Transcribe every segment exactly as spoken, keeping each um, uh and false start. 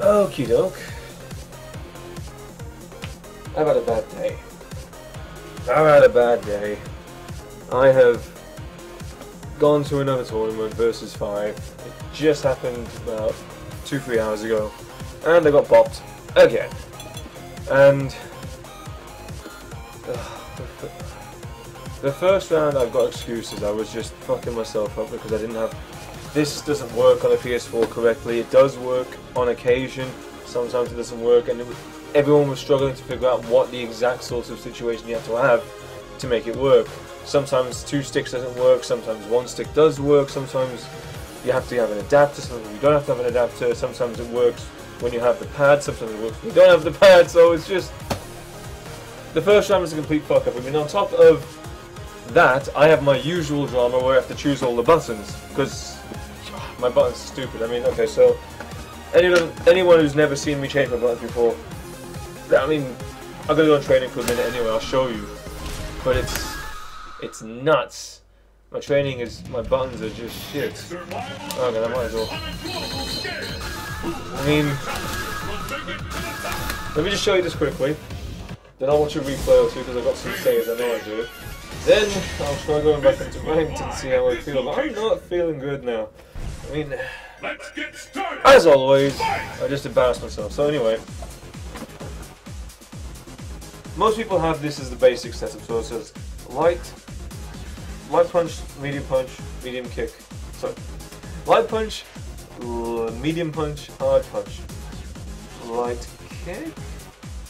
Okie doke. I've had a bad day. I've had a bad day. I have gone to another tournament, versus five. It just happened about two, three hours ago. And I got bopped again. And uh, the first round I've got excuses. I was just fucking myself up because I didn't have... This doesn't work on a P S four correctly. It does work on occasion. Sometimes it doesn't work, and it was, everyone was struggling to figure out what the exact sort of situation you have to have to make it work. Sometimes two sticks doesn't work. Sometimes one stick does work. Sometimes you have to have an adapter. Sometimes you don't have to have an adapter. Sometimes it works when you have the pad. Sometimes it works when you don't have the pad. So it's just... The first round was a complete fuck up. I mean, on top of that, I have my usual drama where I have to choose all the buttons because my buttons are stupid. I mean, okay, so anyone anyone who's never seen me change my buttons before, I mean, I'm gonna go on training for a minute anyway. I'll show you, but it's it's nuts. My training is my buttons are just shit. Okay, I might as well. I mean, let me just show you this quickly. Then I'll watch a replay or two because I've got some saves. I know I do. Then I'll try going back into ranked and see how I feel, but I'm not feeling good now. I mean, let's get started. As always, I just embarrassed myself. So anyway, most people have this as the basic setup. So it says light, light punch, medium punch, medium kick. So light punch, medium punch, hard punch, light kick,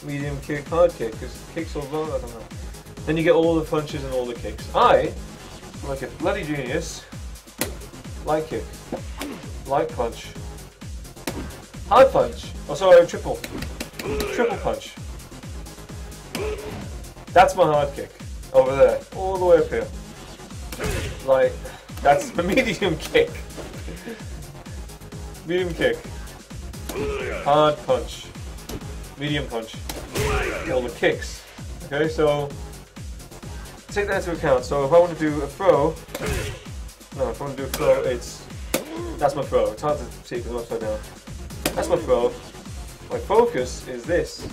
medium kick, hard kick. Because kicks or blow, I don't know. Then you get all the punches and all the kicks. I, like a bloody genius, light kick, light punch, hard punch, oh sorry, triple, triple punch. That's my hard kick, over there, all the way up here. Like, that's the medium kick. Medium kick, hard punch, medium punch, all the kicks. Okay, so... take that into account. So if I want to do a throw, no, if I want to do a throw, it's that's my throw. It's hard to see because I'm upside down. That's my throw. My focus is this.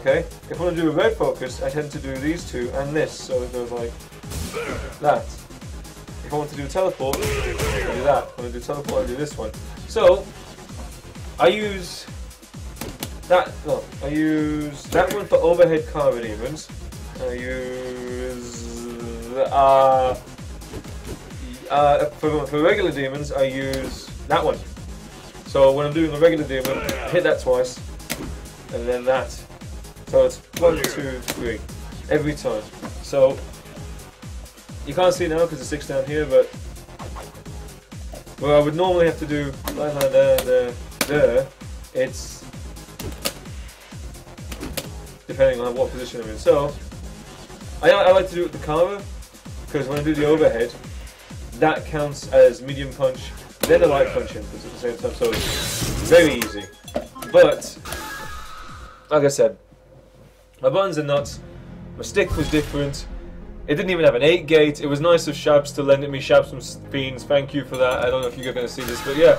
Okay. If I want to do a red focus, I tend to do these two and this. So it goes like that. If I want to do teleport, I do that. If I want to do teleport, I do this one. So I use that. No, I use that one for overhead card evens. I use uh, uh, for, for regular demons. I use that one. So when I'm doing a regular demon, I hit that twice, and then that. So it's one, two, three, every time. So you can't see now because the six down here, but where I would normally have to do like that, there, there, there, it's depending on what position I'm in. So I, I like to do it with the Kara, because when I do the overhead, that counts as medium punch, then the light punch in, because at the same time, so it's very easy. But, like I said, my buttons are nuts, my stick was different, it didn't even have an eight gauge, it was nice of Shabs to lend it me. Shabs from Fiends, thank you for that. I don't know if you're going to see this, but yeah.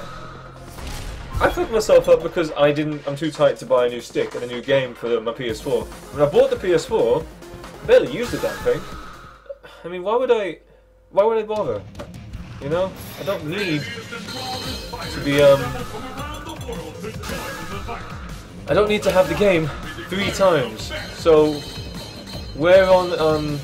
I fucked myself up because I didn't, I'm too tight to buy a new stick and a new game for the, my P S four. When I bought the P S four, barely used the damn thing. I mean, why would I, why would I bother? You know, I don't need to be, um, I don't need to have the game three times. So, we're on, um,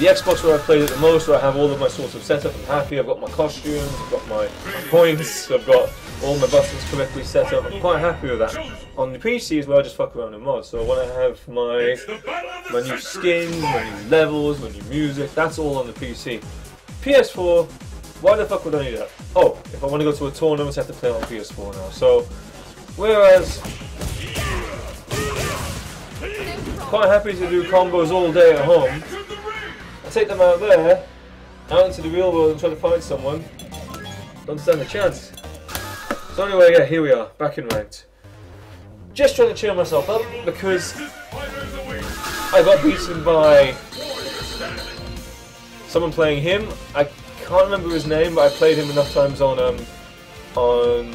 the Xbox where I played it the most, where I have all of my sorts of setup, I'm happy, I've got my costumes, I've got my points, I've got all my buttons correctly set up, I'm quite happy with that. On the P C is where I just fuck around in mods, so when I have my my new skins, my new levels, my new music, that's all on the P C. P S four, why the fuck would I need that? Oh, if I want to go to a tournament, I have to play on P S four now, so, whereas, quite happy to do combos all day at home, I take them out there, out into the real world and try to find someone, don't stand a chance. So anyway, yeah, here we are, back in ranked. Just trying to cheer myself up because I got beaten by someone playing him. I can't remember his name, but I played him enough times on um, on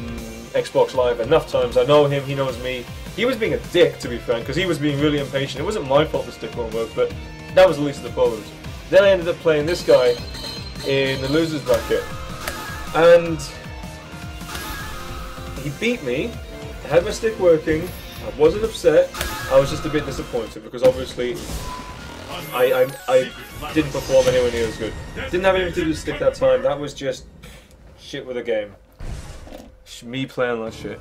Xbox Live enough times. I know him, he knows me. He was being a dick, to be frank, because he was being really impatient. It wasn't my fault this dick won't work, but that was the least of the problems. Then I ended up playing this guy in the losers bracket, and he beat me. I had my stick working, I wasn't upset, I was just a bit disappointed because obviously I, I, I didn't perform anywhere near as good. Didn't have anything to do with stick that time, that was just shit with a game. Me playing that shit.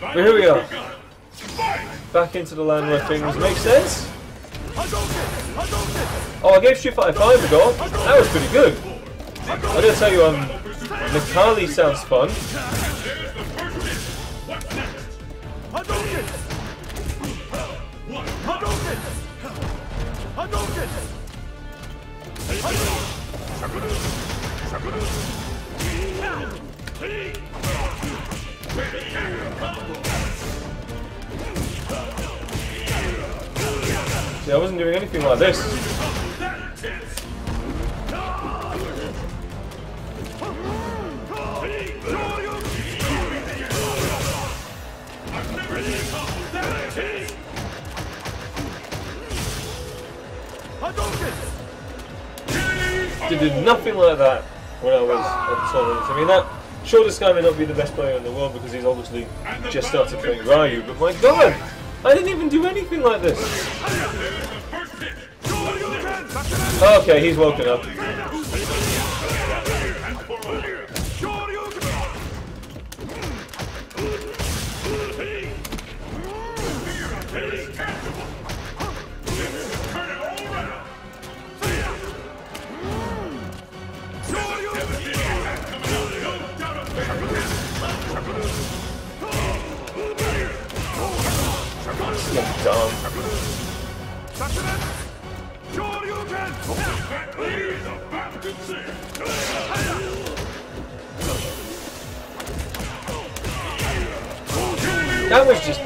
But here we are. Back into the land where things make sense. Oh, I gave Street Fighter five a go. That was pretty good. I gotta tell you, um, Mikali sounds fun. See, I wasn't doing anything like this. Did nothing like that when I was at tournaments. I mean, that sure, this guy may not be the best player in the world because he's obviously just started playing Ryu, but my god, I didn't even do anything like this. Okay, he's woken up. Dumb. That was just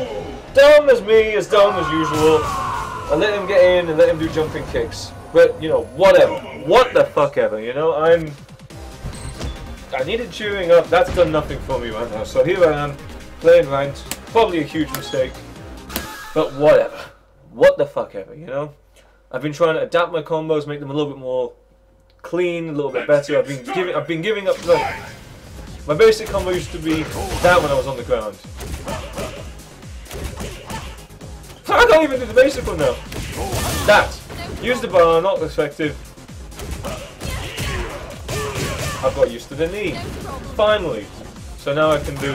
dumb as me, as dumb as usual. I let him get in and let him do jumping kicks. But, you know, whatever. What the fuck ever, you know? I'm... I needed cheering up. That's done nothing for me right now. So here I am, playing ranked. Probably a huge mistake. But whatever. What the fuck ever, you know? I've been trying to adapt my combos, make them a little bit more clean, a little bit better. I've been giving I've been giving up like my basic combo used to be that when I was on the ground. I can't even do the basic one now. That. Use the bar, not effective. I've got used to the knee. Finally. So now I can do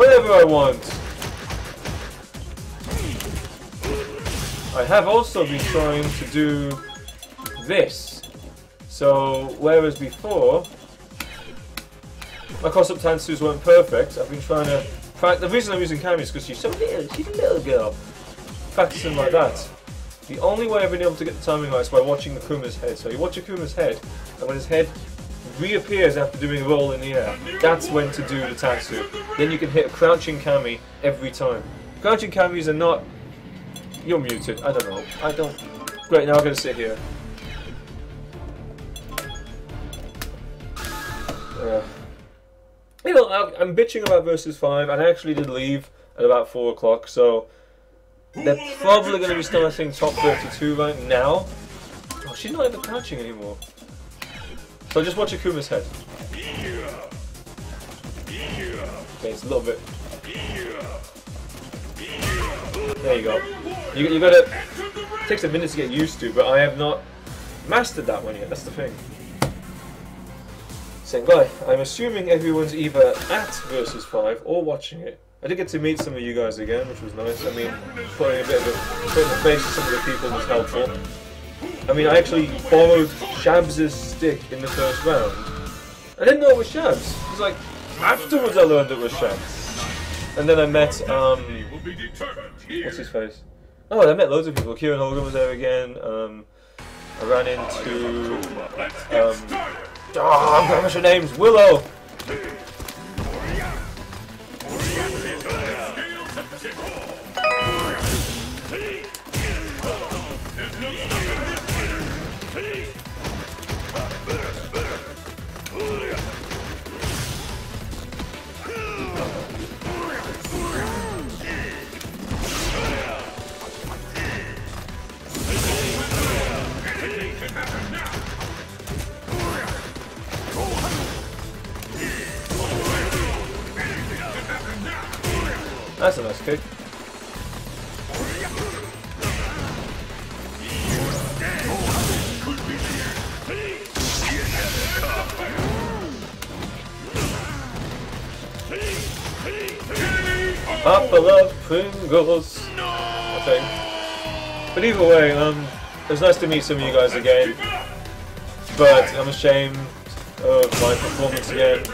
whatever I want. I have also been trying to do this, so whereas before my cross-up tansus weren't perfect, I've been trying to practice. The reason I'm using Kami is because she's so little, she's a little girl, practicing like that. The only way I've been able to get the timing right is by watching the Kuma's head. So you watch a Kuma's head, and when his head reappears after doing a roll in the air, that's when to do the tansu. Then you can hit a crouching Kami every time. Crouching Kamis are not... You're muted. I don't know. I don't... Great, now I'm going to sit here. Uh, you know, I'm bitching about Versus five, and I actually did leave at about four o'clock, so... They're probably going to be starting top thirty-two right now. Oh, she's not even crouching anymore. So just watch Akuma's head. Okay, it's a little bit... There you go. You, you gotta. It takes a minute to get used to, but I have not mastered that one yet. That's the thing. Same guy. I'm assuming everyone's either at Versus five or watching it. I did get to meet some of you guys again, which was nice. I mean, putting a bit of a putting a face to some of the people was helpful. I mean, I actually borrowed Shabs' stick in the first round. I didn't know it was Shabs. It was like afterwards I learned it was Shabs, and then I met um. What's his face? Oh, I met loads of people. Kieran Holger was there again. Um, I ran into... Um, oh, I'm going to miss her names. Willow! That's a nice kick. Papa love Pringles, I think. But either way, um, it was nice to meet some of you guys again. But I'm ashamed of my performance again.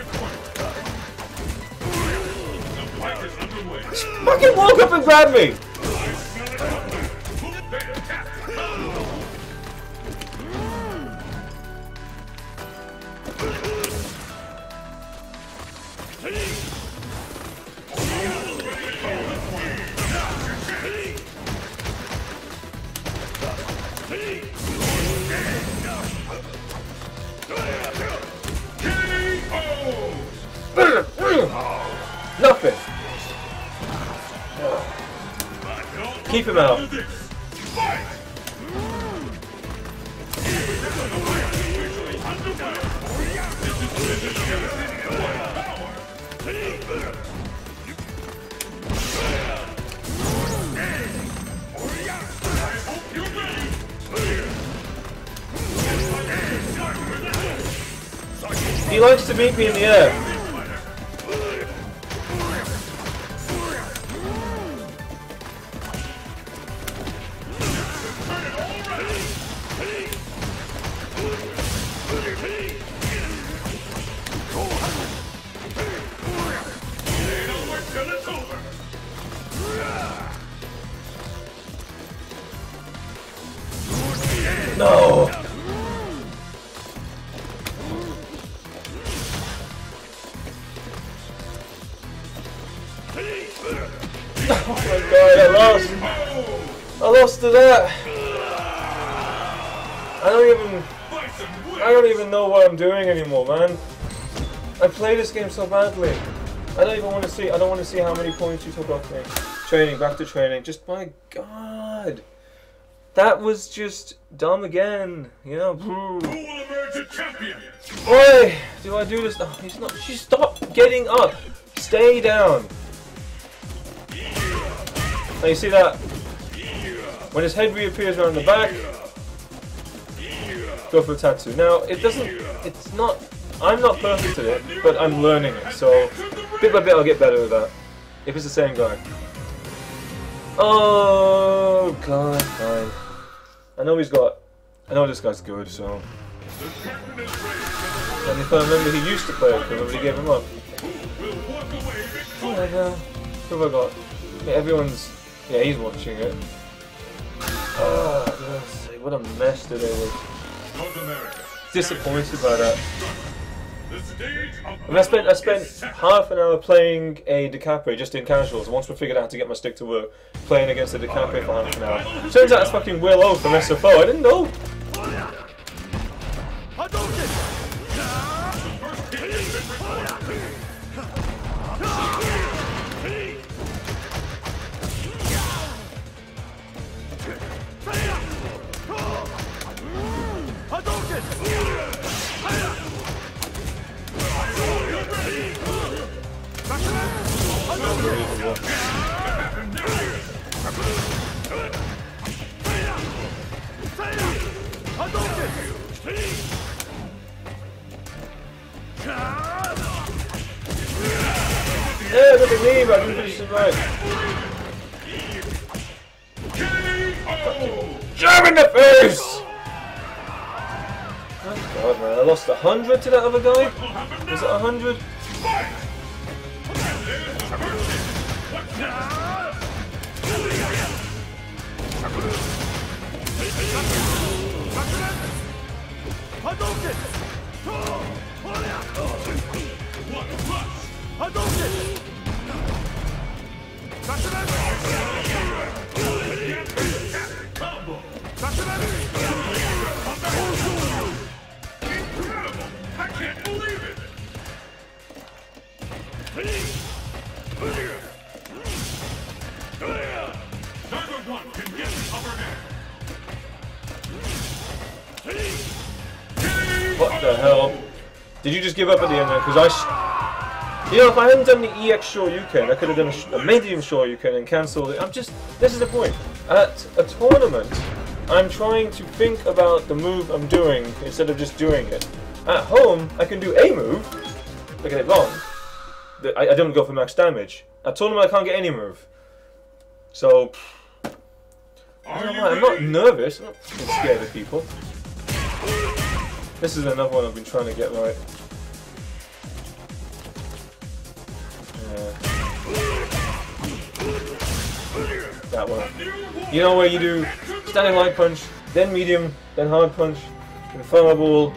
Just fucking walk up and grab me! Nothing. Oh. Keep him out. He likes to meet me in the air. No! Oh my god, I lost! I lost to that! I don't even... I don't even know what I'm doing anymore, man. I play this game so badly. I don't even want to see... I don't want to see how many points you took off me. Training, back to training. Just, my god! That was just dumb again, you know. Who will emerge a champion? Oi! Do I do this? Oh, he's not. She stopped getting up. Stay down. Now you see that? When his head reappears around the back, go for a tattoo. Now it doesn't. It's not. I'm not perfect at it, but I'm learning it. So bit by bit, I'll get better at that. If it's the same guy. Oh god, god. I know he's got... I know this guy's good, so... And if I remember, he used to play it, but nobody gave him up. What have I got? Yeah, everyone's... Yeah, he's watching it. Oh, see, what a mess today was. Disappointed by that. And I spent I spent half an hour playing a Decapre just in casuals. Once we figured out how to get my stick to work, playing against a Decapre for half an hour. Turns out it's fucking Willow from S F O. I didn't know. Yeah, look at me, but I didn't finish the right. Jab in the face! Oh god, man, I lost a hundred to that other guy? Was it a hundred? I can't believe it! Target one can get the upper hand. What the hell? Did you just give up at the end there? Because I... Sh You know, if I hadn't done the E X Shoryuken, I could have done a, a medium Shoryuken and cancelled it. I'm just, this is the point. At a tournament, I'm trying to think about the move I'm doing instead of just doing it. At home, I can do a move, I get it wrong. I, I don't go for max damage. At tournament, I can't get any move. So, I don't know, I'm not nervous, I'm not scared of people. This is another one I've been trying to get right. Yeah. That one. You know where you do standing light punch, then medium, then hard punch, then fireball.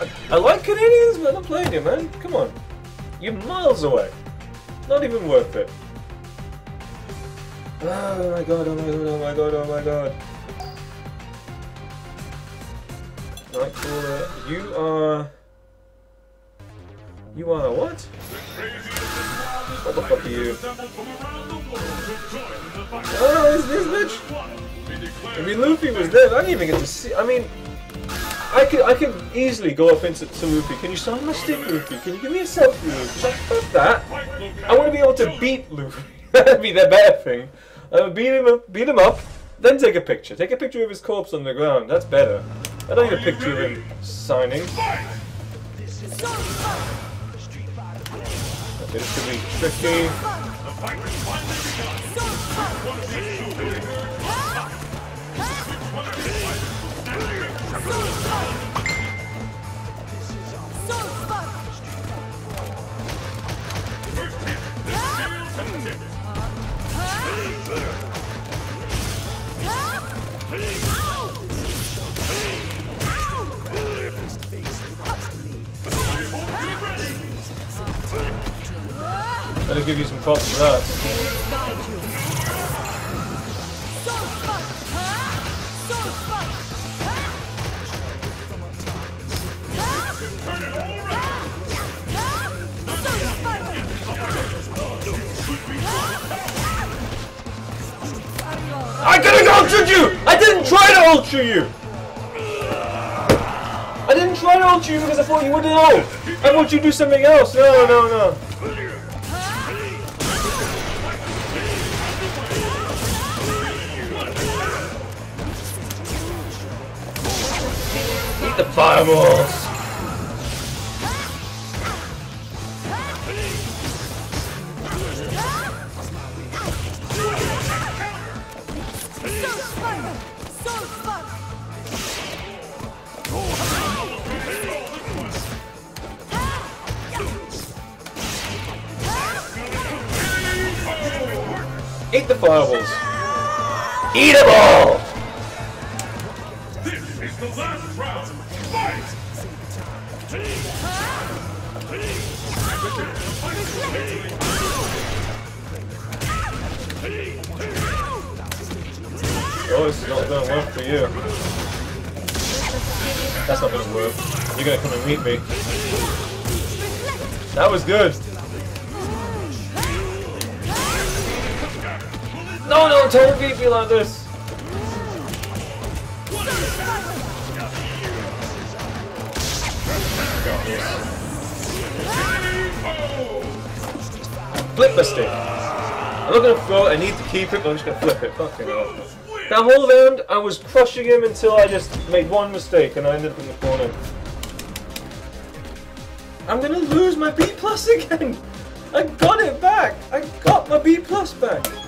I, I like Canadians, but I'm not playing you, man. Come on. You're miles away. Not even worth it. Oh my god, oh my god, oh my god, oh my god. Nightcrawler, you are... You are what? What the fuck are you? Oh, it's this bitch! I mean, Luffy was there, I didn't even get to see... I mean... I could, I could easily go up into to Luffy. Can you sign my stick, Luffy? Can you give me a selfie, Luffy? Like, fuck that! I want to be able to beat Luffy. That'd be the better thing. I would beat him up, beat him up, then take a picture. Take a picture of his corpse on the ground. That's better. I don't need a picture of him signing. This could be tricky. Better give you some props for that. I could have ultra you! I didn't try to ultra you! I didn't try to ultra you because I thought you wouldn't ult! I want you to do something else! No, no, no. The fireballs! Eat the fireballs! Eat them all! This is the last round! Fight! Oh, this is not gonna work for you. That's not gonna work. You're gonna come and meet me. That was good. No, no, don't beat me like this. Flip the stick. I'm not gonna throw it, I need to keep it, but I'm just gonna flip it. Fucking hell. That whole round, I was crushing him until I just made one mistake and I ended up in the corner. I'm gonna lose my B plus again! I got it back! I got my B plus back!